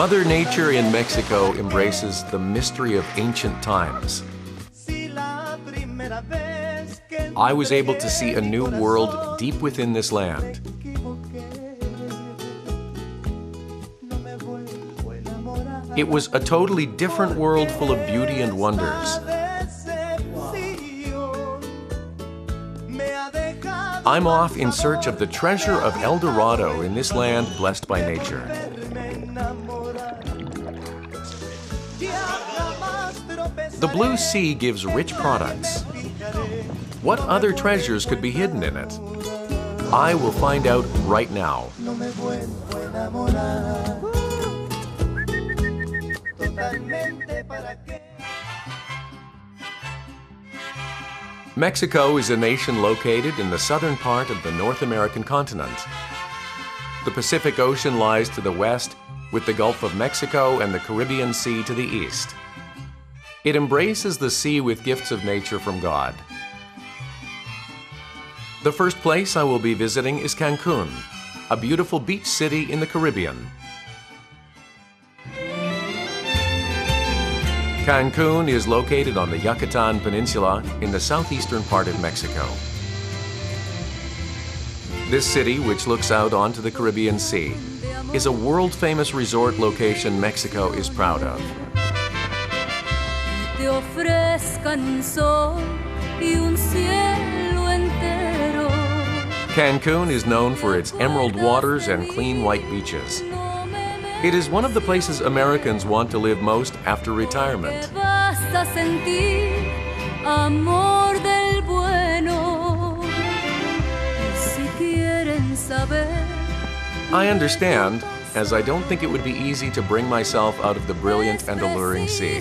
Mother Nature in Mexico embraces the mystery of ancient times. I was able to see a new world deep within this land. It was a totally different world full of beauty and wonders. I'm off in search of the treasure of El Dorado in this land blessed by nature. The blue sea gives rich products. What other treasures could be hidden in it? I will find out right now. Mexico is a nation located in the southern part of the North American continent. The Pacific Ocean lies to the west, with the Gulf of Mexico and the Caribbean Sea to the east. It embraces the sea with gifts of nature from God. The first place I will be visiting is Cancun, a beautiful beach city in the Caribbean. Cancun is located on the Yucatan Peninsula in the southeastern part of Mexico. This city, which looks out onto the Caribbean Sea, is a world-famous resort location Mexico is proud of. Cancun is known for its emerald waters and clean white beaches. It is one of the places Americans want to live most after retirement. I understand, as I don't think it would be easy to bring myself out of the brilliant and alluring sea.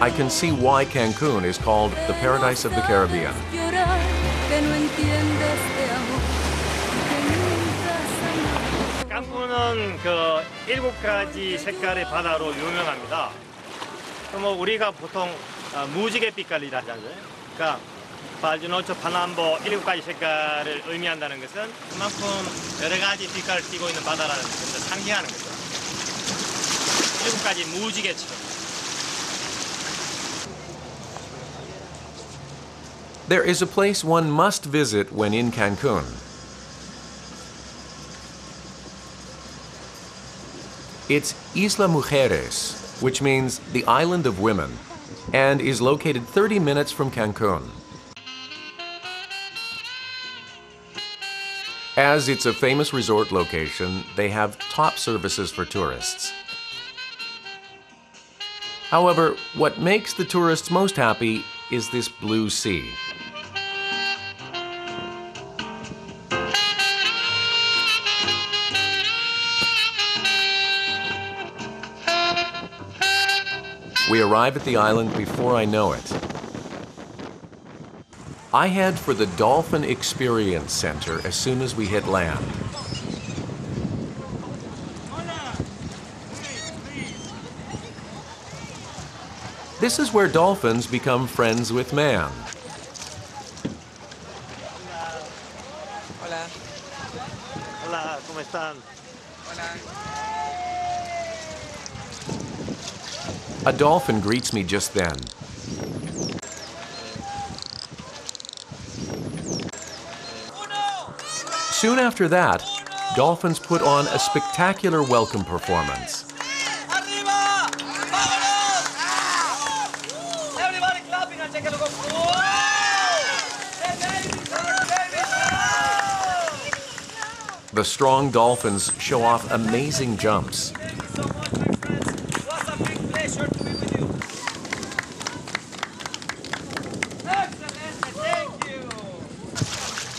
I can see why Cancun is called the Paradise of the Caribbean. There is a place one must visit when in Cancun. It's Isla Mujeres, which means the Island of Women, and is located 30 minutes from Cancun. As it's a famous resort location, they have top services for tourists. However, what makes the tourists most happy is this blue sea. We arrive at the island before I know it. I head for the Dolphin Experience Center as soon as we hit land. This is where dolphins become friends with man. A dolphin greets me just then. Soon after that, dolphins put on a spectacular welcome performance. The strong dolphins show off amazing jumps.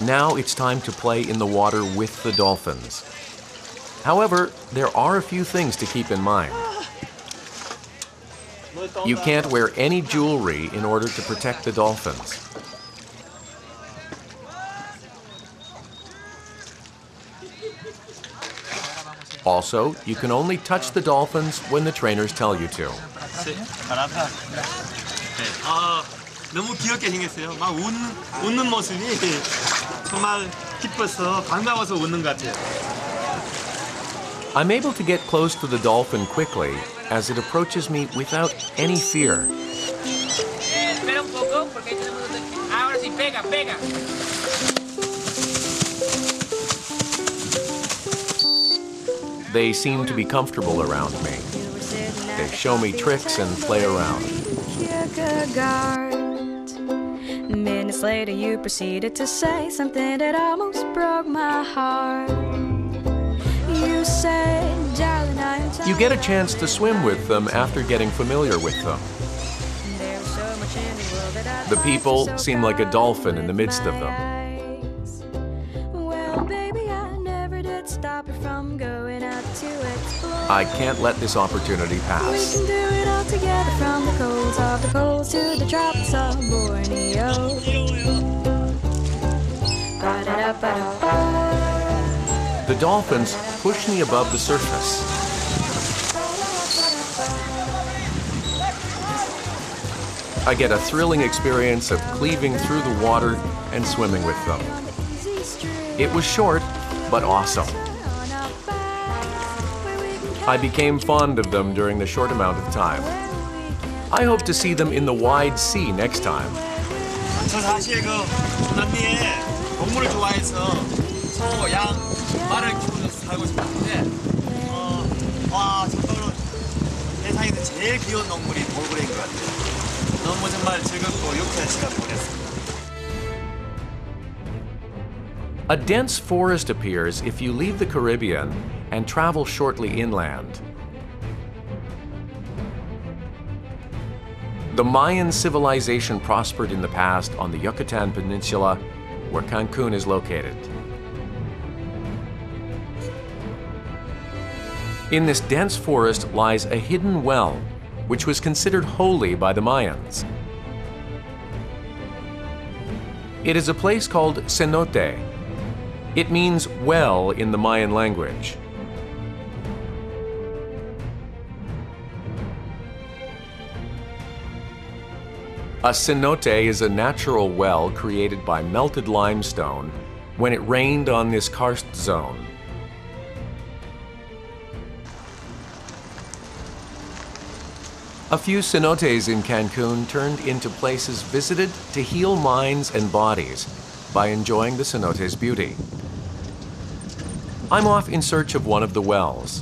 Now it's time to play in the water with the dolphins. However, there are a few things to keep in mind. You can't wear any jewelry in order to protect the dolphins. Also, you can only touch the dolphins when the trainers tell you to. 너무 귀엽게 생겼어요. 막 웃는 모습이 정말 기뻐서 반가워서 웃는 것 같아요. I'm able to get close to the dolphin quickly as it approaches me without any fear. They seem to be comfortable around me. They show me tricks and play around. Minutes later, you proceeded to say something that almost broke my heart. You said, darling, I'm tired. You get a chance to swim with them after getting familiar with them. The people seem like a dolphin in the midst of them. Well, baby, I never did stop you from going out to explore. I can't let this opportunity pass. We can do it all together, from the coals to the drops of Borneo. The dolphins push me above the surface. I get a thrilling experience of cleaving through the water and swimming with them. It was short, but awesome. I became fond of them during the short amount of time. I hope to see them in the wide sea next time. A dense forest appears if you leave the Caribbean and travel shortly inland. The Mayan civilization prospered in the past on the Yucatan Peninsula, where Cancun is located. In this dense forest lies a hidden well, which was considered holy by the Mayans. It is a place called Cenote. It means well in the Mayan language. A cenote is a natural well created by melted limestone when it rained on this karst zone. A few cenotes in Cancun turned into places visited to heal minds and bodies by enjoying the cenote's beauty. I'm off in search of one of the wells.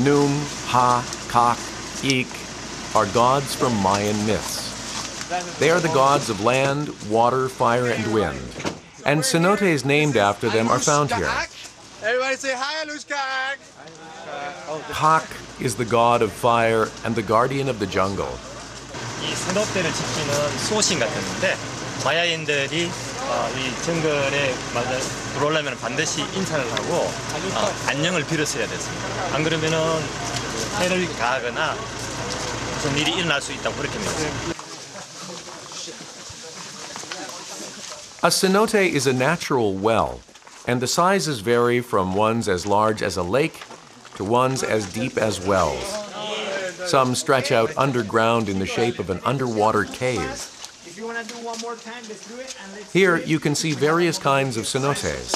Num, Ha, Kak, Ik are gods from Mayan myths. They are the gods of land, water, fire, and wind. And cenotes named after them are found here. Everybody say hi, Alushkak! Kak is the god of fire and the guardian of the jungle. A cenote is a natural well, and the sizes vary from ones as large as a lake to ones as deep as wells. Some stretch out underground in the shape of an underwater cave. Here, you can see various kinds of cenotes.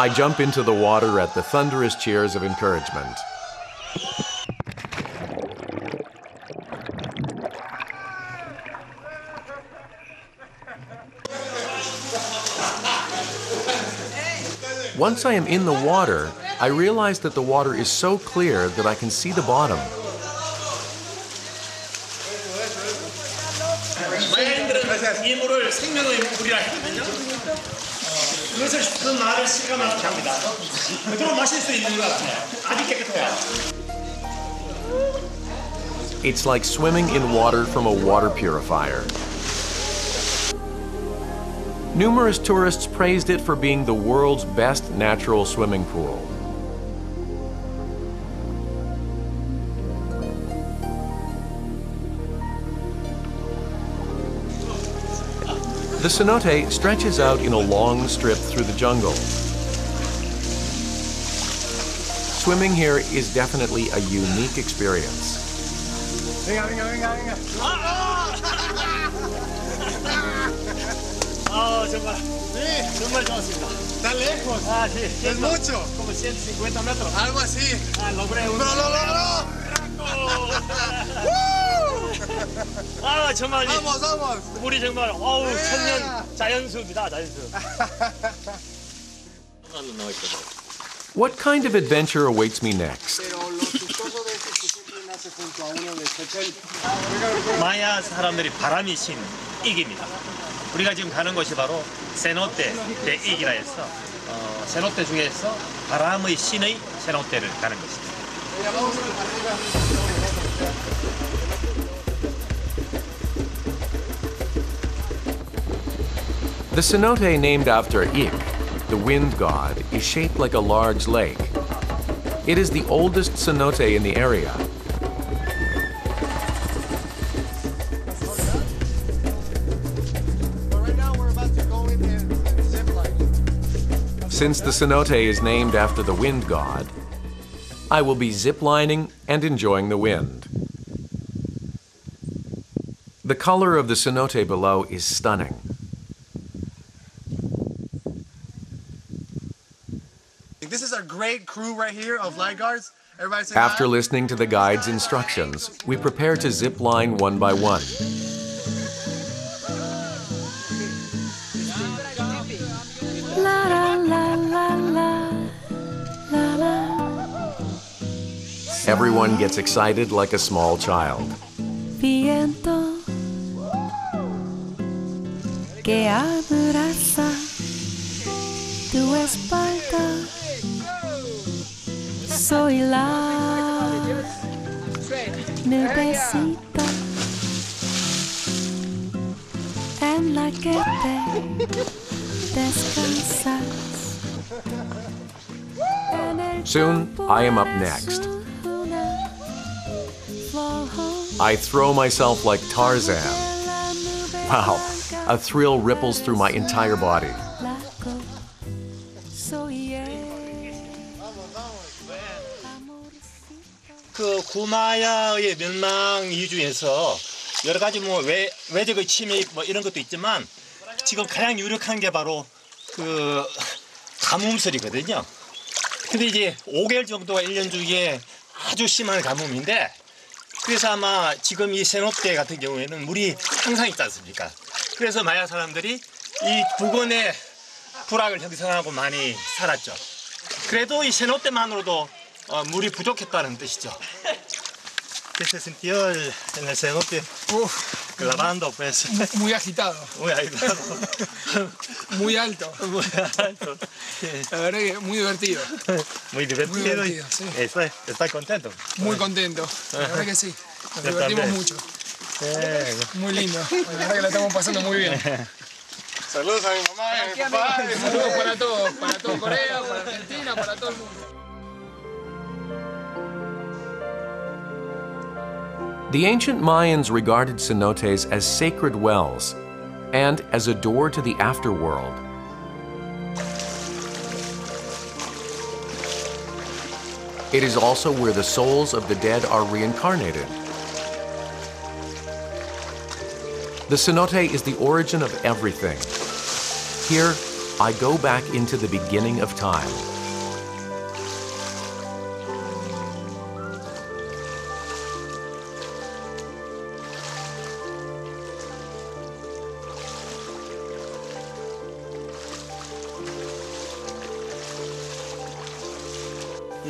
I jump into the water at the thunderous cheers of encouragement. Once I am in the water, I realize that the water is so clear that I can see the bottom. It's like swimming in water from a water purifier. Numerous tourists praised it for being the world's best natural swimming pool. The cenote stretches out in a long strip through the jungle. Swimming here is definitely a unique experience. What kind of adventure awaits me next? 마야 사람들이 바람이 신 이기입니다. 우리가 지금 가는 곳이 바로 세노테 대이기라 해서 세노테 중에서 바람의 신의 세노테를 가는 것입니다. The cenote named after Ik, the wind god, is shaped like a large lake. It is the oldest cenote in the area. Since the cenote is named after the wind god, I will be ziplining and enjoying the wind. The color of the cenote below is stunning. This is our great crew right here of lifeguards. After listening to the guide's instructions, we prepare to zipline one by one. Everyone gets excited like a small child. Viento que abraza tu espalda. Soy la nubecita en la que te descansas. Soon, I am up next. I throw myself like Tarzan. Wow, a thrill ripples through my entire body. 구마야의 멸망 이주에서 여러 가지 외적의 침입 이런 것도 있지만 지금 가장 유력한 게 바로 그 가뭄설이거든요. 근데 이제 5개월 정도가 1년 중에 아주 심한 가뭄인데 그래서 아마 지금 이 세노테 같은 경우에는 물이 항상 있지 않습니까? 그래서 마야 사람들이 이 부근에 부락을 형성하고 많이 살았죠. 그래도 이 세노테만으로도 물이 부족했다는 뜻이죠. ¿Qué se sintió en el cenote? Clavando, pues. Muy agitado. Muy agitado. Muy alto. Muy alto. La verdad que muy divertido. Muy divertido. ¿Estás contento? Muy contento. La verdad que sí. Nos divertimos mucho. Muy lindo. La verdad que la estamos pasando muy bien. Saludos a mi mamá, a mi papá. Saludos para todos. Para todo Corea, para Argentina, para todo el mundo. The ancient Mayans regarded cenotes as sacred wells and as a door to the afterworld. It is also where the souls of the dead are reincarnated. The cenote is the origin of everything. Here, I go back into the beginning of time.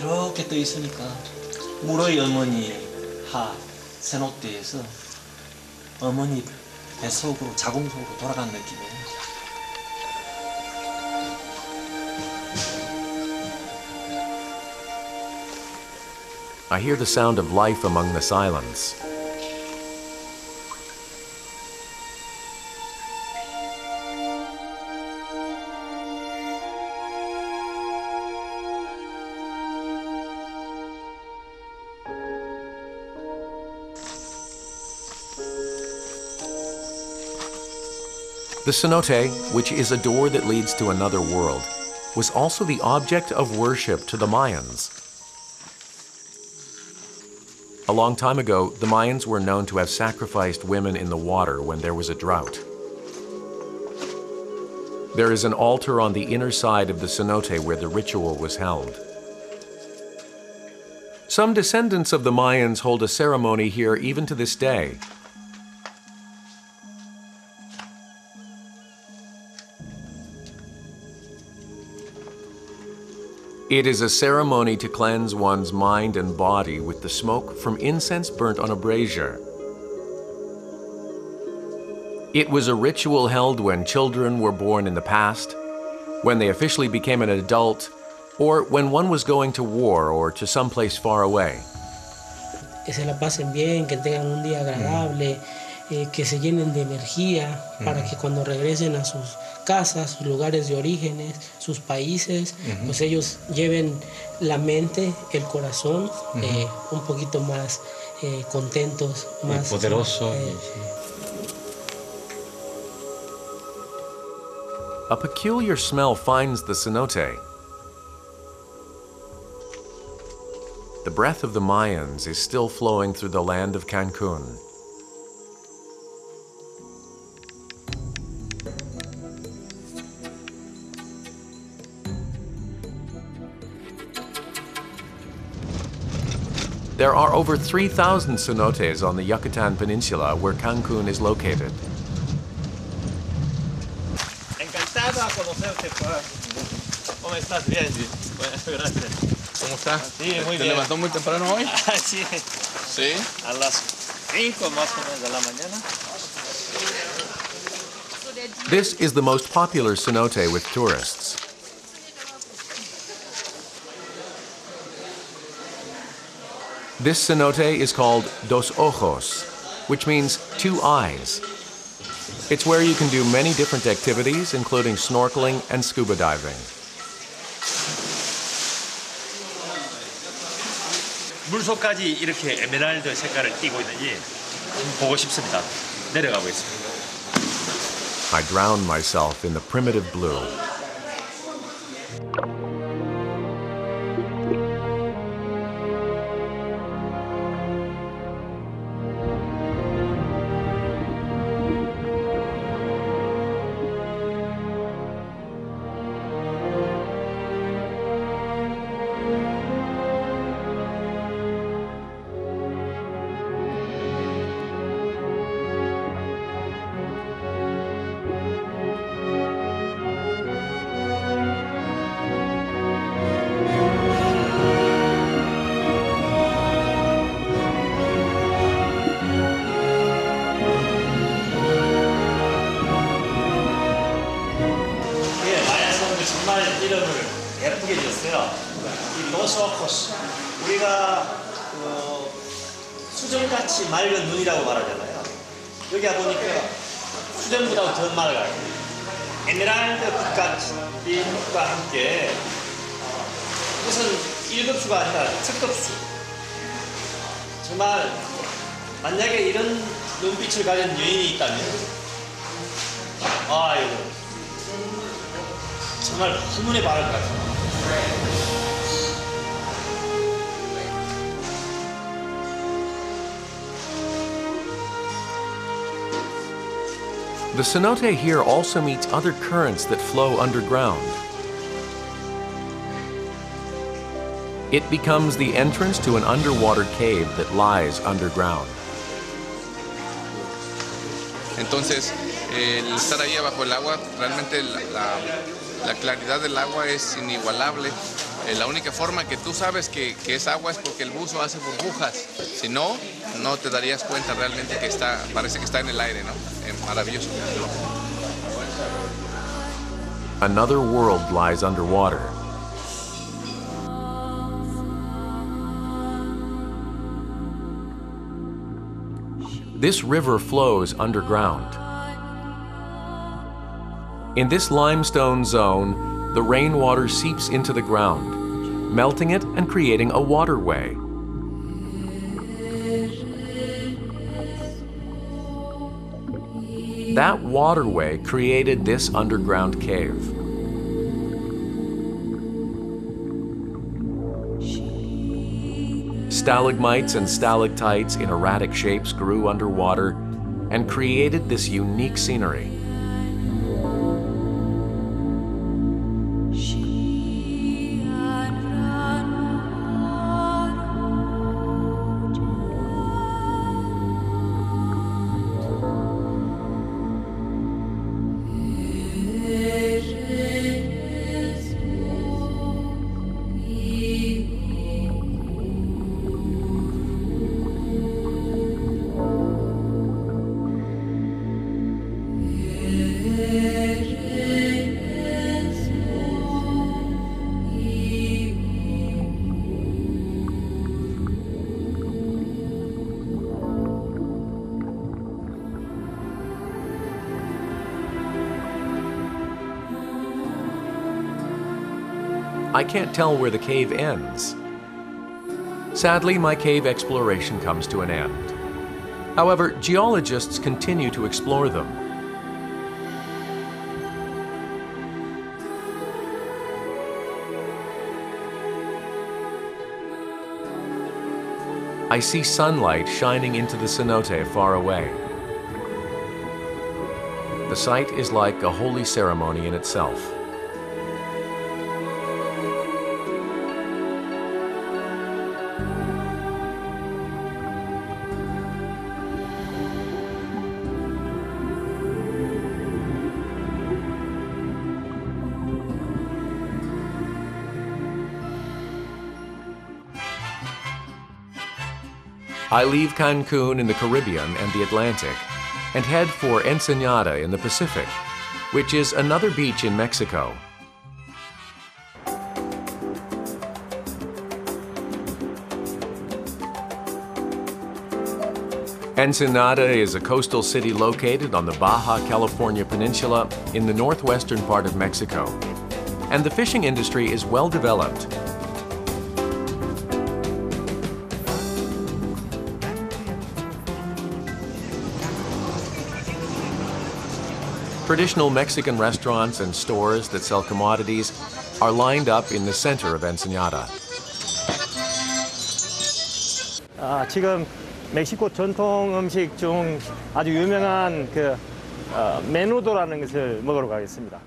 이렇게 떠 있으니까 물의 어머니 하 세노테에서 어머니 뱃속으로 자궁속으로 돌아간 느낌이에요. I hear the sound of life among the silence. The cenote, which is a door that leads to another world, was also the object of worship to the Mayans. A long time ago, the Mayans were known to have sacrificed women in the water when there was a drought. There is an altar on the inner side of the cenote where the ritual was held. Some descendants of the Mayans hold a ceremony here even to this day. It is a ceremony to cleanse one's mind and body with the smoke from incense burnt on a brazier. It was a ritual held when children were born in the past, when they officially became an adult, or when one was going to war or to someplace far away. Que se la pasen bien, que tengan un día agradable, que se llenen de energía para que cuando regresen a sus casas, sus lugares de orígenes, sus países, pues ellos lleven la mente, el corazón, un poquito más contentos, más poderosos. A peculiar smell finds the cenote. The breath of the Mayans is still flowing through the land of Cancun. There are over 3,000 cenotes on the Yucatan Peninsula where Cancun is located. Encantada conocerte. ¿Cómo estás? Bien, gracias. ¿Cómo estás? Sí, muy bien. ¿Te levantó muy temprano hoy? Sí. ¿Sí? A las 5 más o menos de la mañana. This is the most popular cenote with tourists. This cenote is called Dos Ojos, which means two eyes. It's where you can do many different activities, including snorkeling and scuba diving. 물속까지 이렇게 에메랄드 색깔을 띠고 있는지 보고 싶습니다. 내려가 보겠습니다. I drown myself in the primitive blue. The cenote here also meets other currents that flow underground. It becomes the entrance to an underwater cave that lies underground. Entonces, el estar ahí bajo el agua, realmente la claridad del agua es inigualable. La única forma que tú sabes que es agua es porque el buzo hace burbujas. Si no, no te darías cuenta realmente que está, parece que está en el aire, ¿no? Es maravilloso. Another world lies underwater. This river flows underground. In this limestone zone, the rainwater seeps into the ground, melting it and creating a waterway. That waterway created this underground cave. Stalagmites and stalactites in erratic shapes grew underwater and created this unique scenery. I can't tell where the cave ends. Sadly, my cave exploration comes to an end. However, geologists continue to explore them. I see sunlight shining into the cenote far away. The sight is like a holy ceremony in itself. I leave Cancun in the Caribbean and the Atlantic and head for Ensenada in the Pacific, which is another beach in Mexico. Ensenada is a coastal city located on the Baja California Peninsula in the northwestern part of Mexico, and the fishing industry is well developed. Traditional Mexican restaurants and stores that sell commodities are lined up in the center of Ensenada. 지금 멕시코 전통 음식 중 아주 유명한 그 메누도라는 것을 먹으러 가겠습니다.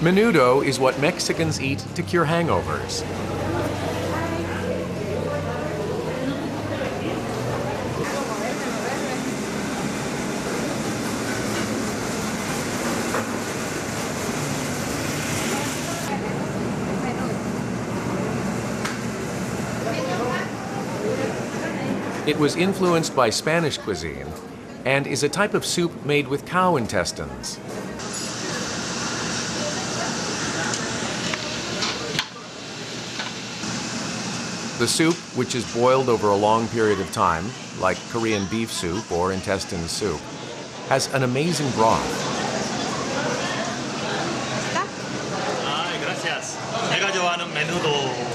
Menudo is what Mexicans eat to cure hangovers. It was influenced by Spanish cuisine and is a type of soup made with cow intestines. The soup, which is boiled over a long period of time, like Korean beef soup or intestine soup, has an amazing broth. Ay, gracias. 내가 좋아하는 메뉴도.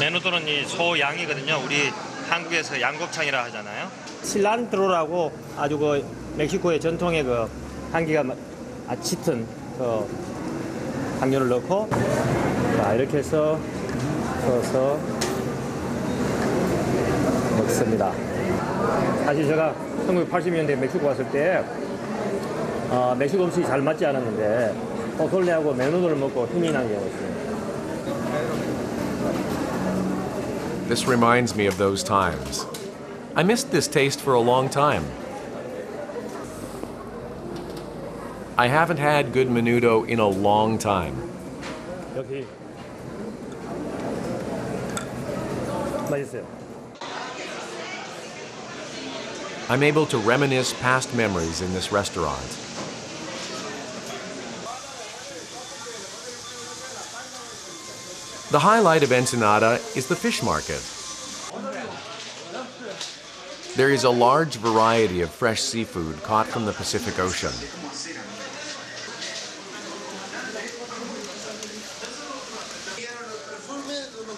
메누도는 이 소 양이거든요. 우리 한국에서 양곱창이라 하잖아요. 실란트로라고 아주 그 멕시코의 전통의 그 향기가 짙은 그 향료를 넣고 자, 이렇게 해서 넣어서 먹습니다. 사실 제가 1980년대 멕시코 갔을 때 멕시코 음식이 잘 맞지 않았는데 오솔레하고 메누도를 먹고 힘이 난 경우였어요. This reminds me of those times. I missed this taste for a long time. I haven't had good menudo in a long time. I'm able to reminisce past memories in this restaurant. The highlight of Ensenada is the fish market. There is a large variety of fresh seafood caught from the Pacific Ocean.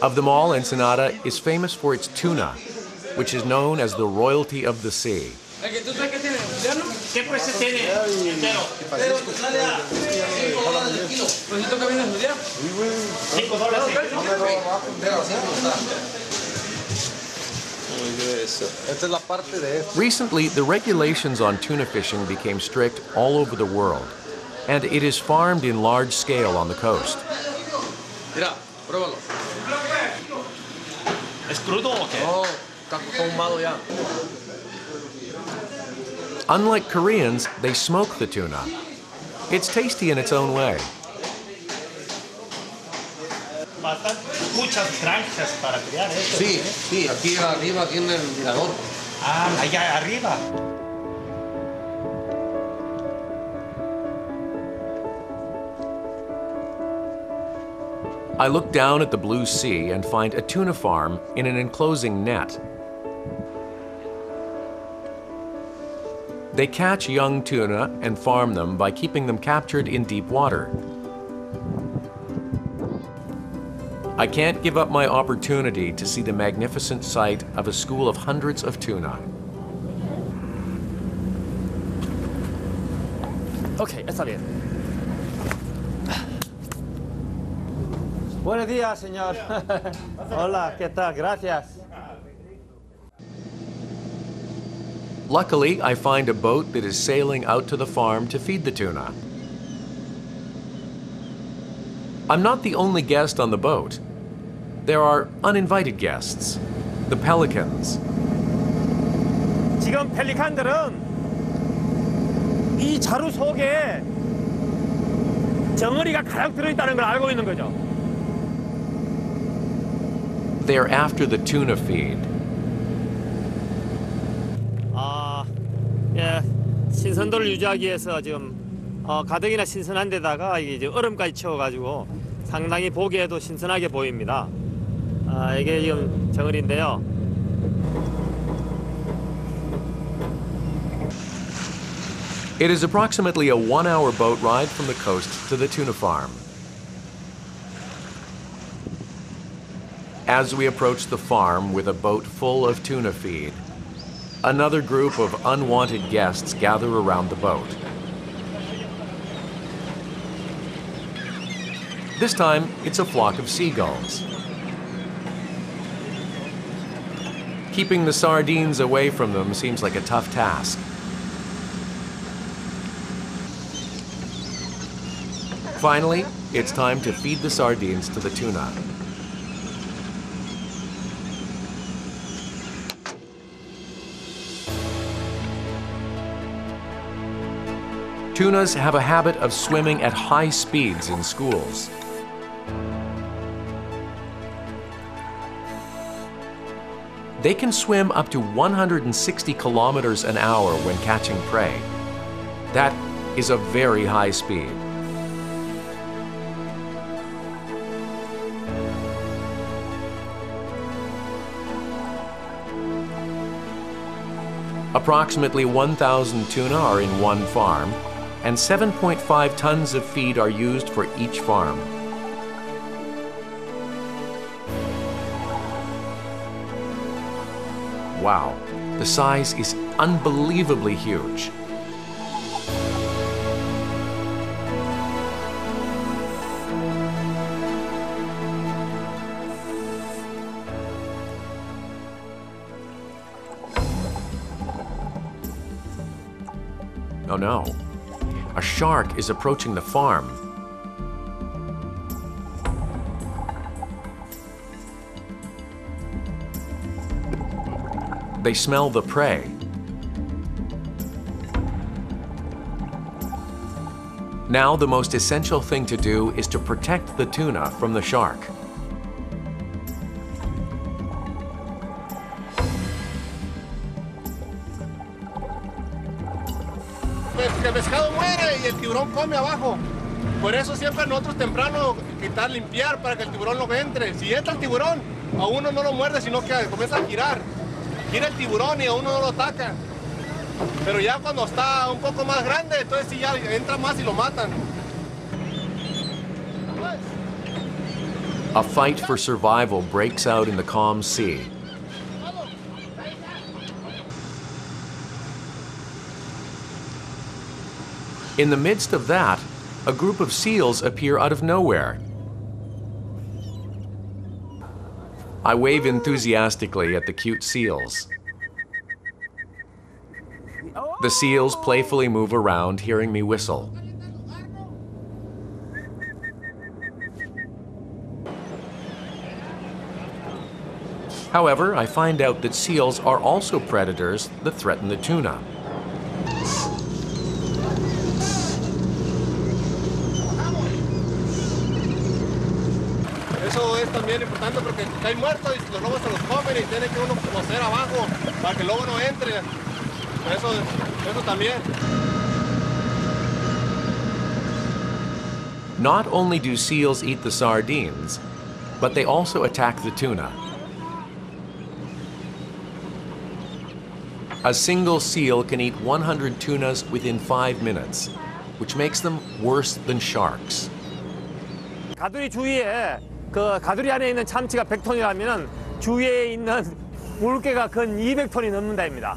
Of them all, Ensenada is famous for its tuna, which is known as the royalty of the sea. Recently, the regulations on tuna fishing became strict all over the world, and it is farmed in large scale on the coast. Unlike Koreans, they smoke the tuna. It's tasty in its own way. I look down at the blue sea and find a tuna farm in an enclosing net. They catch young tuna and farm them by keeping them captured in deep water. I can't give up my opportunity to see the magnificent sight of a school of hundreds of tuna. Okay, está bien. Buenos días, señor. Hola, ¿qué tal? Gracias. Luckily, I find a boat that is sailing out to the farm to feed the tuna. I'm not the only guest on the boat. There are uninvited guests, the pelicans. 지금 펠리칸들은 이 자루 속에 정어리가 가득 들어 있다는 걸 알고 있는 거죠. They're after the tuna feed. 예, 신선도를 유지하기 위해서 지금 가뜩이나 신선한 데다가 이제 얼음까지 채워가지고 상당히 보기에도 신선하게 보입니다. 이게 지금 정어리인데요. It is approximately a 1-hour boat ride from the coast to the tuna farm. As we approach the farm with a boat full of tuna feed, another group of unwanted guests gather around the boat. This time, it's a flock of seagulls. Keeping the sardines away from them seems like a tough task. Finally, it's time to feed the sardines to the tuna. Tunas have a habit of swimming at high speeds in schools. They can swim up to 160 kilometers an hour when catching prey. That is a very high speed. Approximately 1,000 tuna are in one farm, and 7.5 tons of feed are used for each farm. Wow, the size is unbelievably huge. Oh no. A shark is approaching the farm. They smell the prey. Now the most essential thing to do is to protect the tuna from the shark. A fight for survival breaks out in the calm sea. In the midst of that, a group of seals appear out of nowhere. I wave enthusiastically at the cute seals. The seals playfully move around, hearing me whistle. However, I find out that seals are also predators that threaten the tuna. Not only do seals eat the sardines, but they also attack the tuna. A single seal can eat 100 tunas within 5 minutes, which makes them worse than sharks. 가두리 안에 있는 참치가 100톤이라면은 주위에 있는 물개가 근 200톤이 넘는다입니다.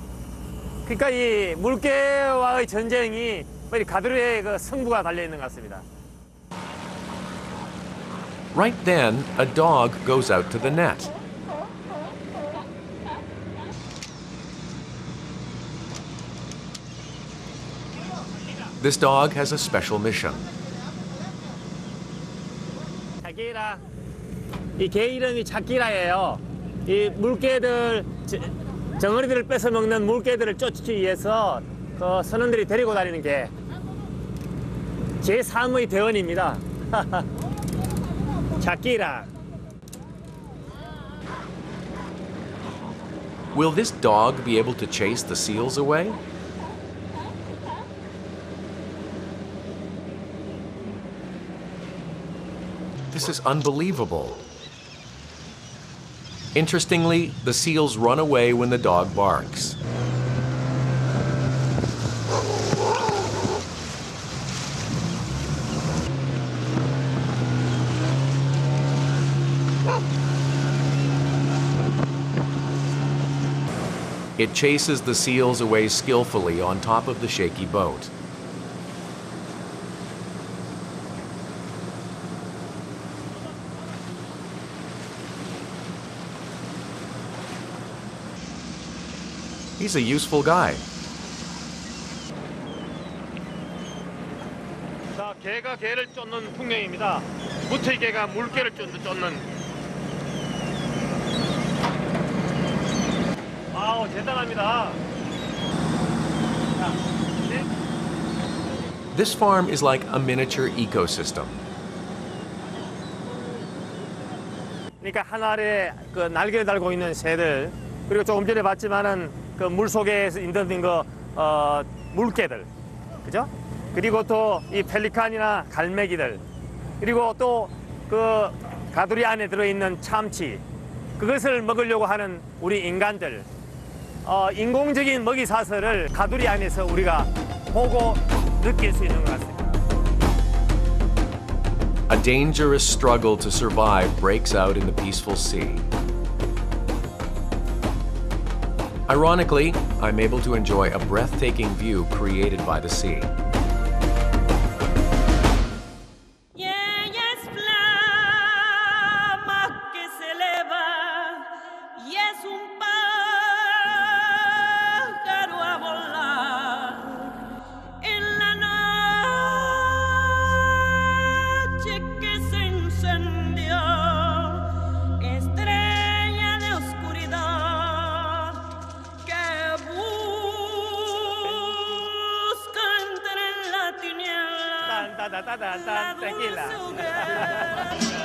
그러니까 이 물개와의 전쟁이 빨리 가두리의 그 승부가 달려 있는 것 같습니다. Right then, a dog goes out to the net. This dog has a special mission. 이 개 이름이 자키라예요. 이 물개들, 정어리들을 뺏어 먹는 물개들을 쫓기 위해서 선원들이 데리고 다니는 개. 제3의 대원입니다. 자키라. Will this dog be able to chase the seals away? This is unbelievable. Interestingly, the seals run away when the dog barks. It chases the seals away skillfully on top of the shaky boat. He's a useful guy. 개가 개를 쫓는 풍경입니다. 무태 개가 물개를 쫓는. 와우, 대단합니다. This farm is like a miniature ecosystem. 그러니까 한 알에 그 날개를 달고 있는 새들 그리고 조금 전에 봤지만은. 그 물속에 있는 거 물개들, 그죠? 그리고 또 이 펠리칸이나 갈매기들, 그리고 또 그 가두리 안에 들어있는 참치, 그것을 먹으려고 하는 우리 인간들, 인공적인 먹이 사슬을 가두리 안에서 우리가 보고 느낄 수 있는 것 같습니다. A dangerous struggle to survive breaks out in the peaceful sea. Ironically, I'm able to enjoy a breathtaking view created by the sea. Tequila.